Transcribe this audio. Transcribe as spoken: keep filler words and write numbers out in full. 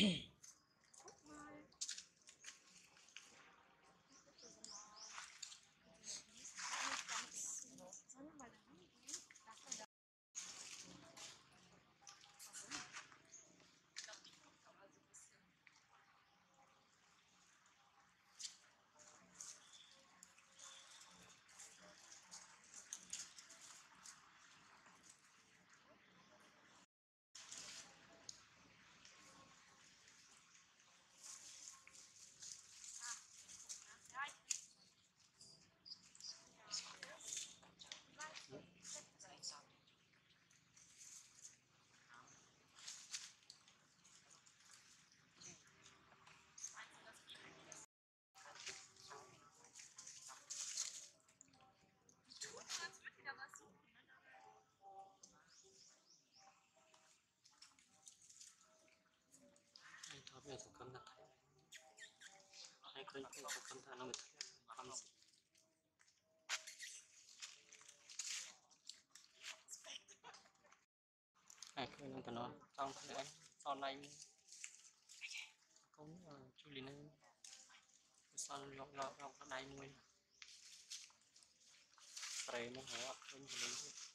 食感だから。はい、これ一回食感頼むと。完成。はい、これなんかの、trong cái này, son này, cũng chui lên đây, son lọt lọt lọt cái này mui, tẩy mông hổ, mông hổ.